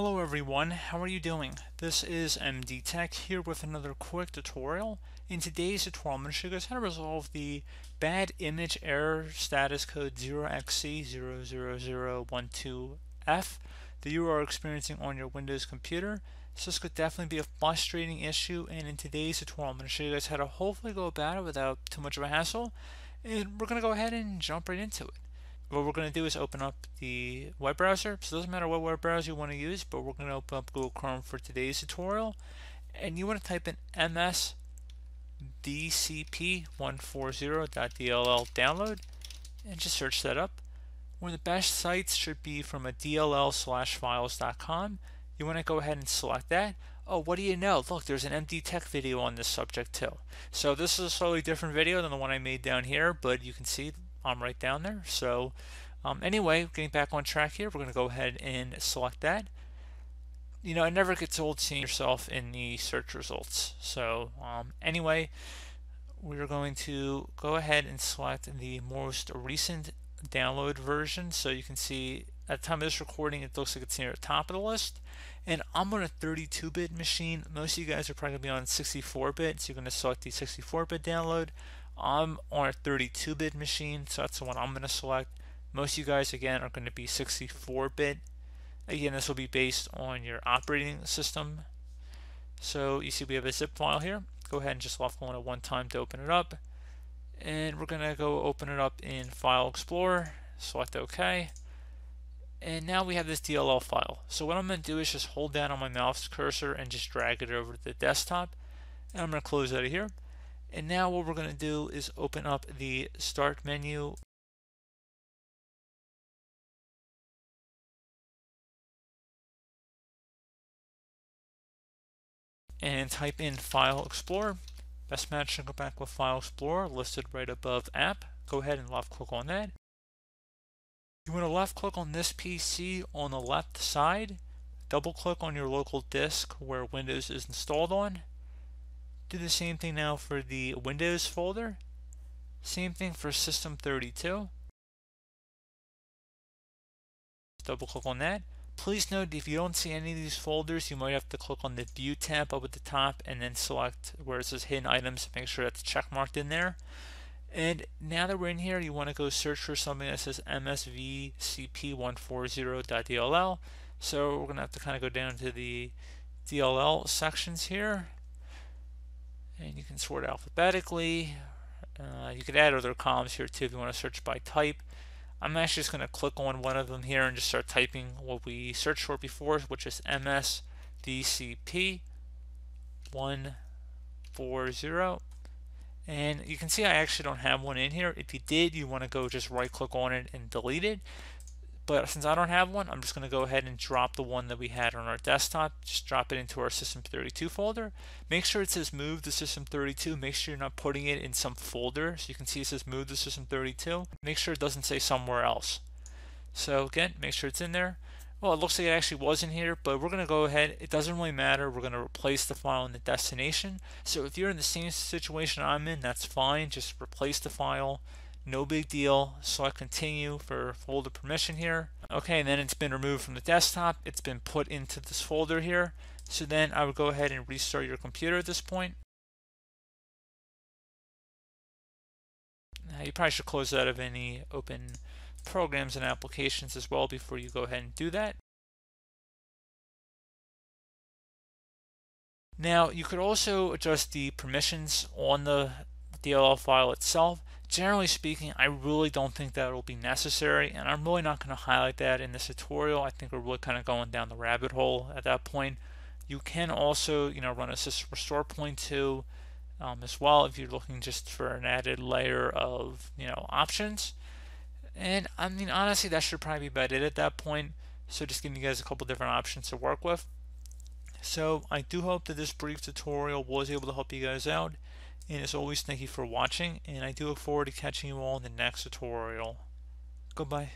Hello everyone, how are you doing? This is MD Tech here with another quick tutorial. In today's tutorial, I'm going to show you guys how to resolve the bad image error status code 0xc000012f that you are experiencing on your Windows computer. So this could definitely be a frustrating issue, and in today's tutorial, I'm going to show you guys how to hopefully go about it without too much of a hassle, and we're going to go ahead and jump right into it. What we're going to do is open up the web browser. So it doesn't matter what web browser you want to use, but we're going to open up Google Chrome for today's tutorial. And you want to type in msdcp140.dll download and just search that up. One of the best sites should be from a dll/files.com. You want to go ahead and select that. Oh, what do you know? Look, there's an MD Tech video on this subject too. So this is a slightly different video than the one I made down here, but you can see I'm right down there. So anyway, getting back on track here, we're going to go ahead and select that. You know, it never gets old seeing yourself in the search results. So anyway, we're going to go ahead and select the most recent download version. So you can see at the time of this recording, it looks like it's near the top of the list. And I'm on a 32-bit machine. Most of you guys are probably going to be on 64-bit, so you're going to select the 64-bit download. I'm on a 32-bit machine, so that's the one I'm going to select. Most of you guys, again, are going to be 64-bit. Again, this will be based on your operating system. So you see we have a zip file here. Go ahead and just left one at one time to open it up. And we're going to go open it up in File Explorer, select OK. And now we have this DLL file. So what I'm going to do is just hold down on my mouse cursor and just drag it over to the desktop. And I'm going to close out of here. And now what we're going to do is open up the Start menu. And type in File Explorer. Best match should go back with File Explorer listed right above App. Go ahead and left click on that. You want to left click on this PC on the left side. Double click on your local disk where Windows is installed on. Do the same thing now for the Windows folder. Same thing for System 32. Double click on that. Please note if you don't see any of these folders, you might have to click on the View tab up at the top and then select where it says Hidden Items to make sure that's checkmarked in there. And now that we're in here, you want to go search for something that says msvcp140.dll. So we're going to have to kind of go down to the DLL sections here. And you can sort alphabetically. You could add other columns here too if you want to search by type. I'm actually just going to click on one of them here and just start typing what we searched for before, which is msdcp140. And you can see I actually don't have one in here. If you did, you want to go just right click on it and delete it. But since I don't have one, I'm just going to go ahead and drop the one that we had on our desktop. Just drop it into our System 32 folder. Make sure it says move to System 32. Make sure you're not putting it in some folder. So you can see it says move to System 32. Make sure it doesn't say somewhere else. So again, make sure it's in there. Well, it looks like it actually was in here, but we're going to go ahead. It doesn't really matter. We're going to replace the file in the destination. So if you're in the same situation I'm in, that's fine. Just replace the file. No big deal. Select continue for folder permission here. Okay, and then it's been removed from the desktop. It's been put into this folder here. So then I would go ahead and restart your computer at this point. Now you probably should close out of any open programs and applications as well before you go ahead and do that. Now you could also adjust the permissions on the DLL file itself. Generally speaking, I really don't think that will be necessary, and I'm really not going to highlight that in this tutorial. I think we're really kind of going down the rabbit hole at that point. You can also, you know, run a system restore point to as well if you're looking just for an added layer of, you know, options. And I mean, honestly, that should probably be about it at that point. So just giving you guys a couple different options to work with. So I do hope that this brief tutorial was able to help you guys out. And as always, thank you for watching, and I do look forward to catching you all in the next tutorial. Goodbye.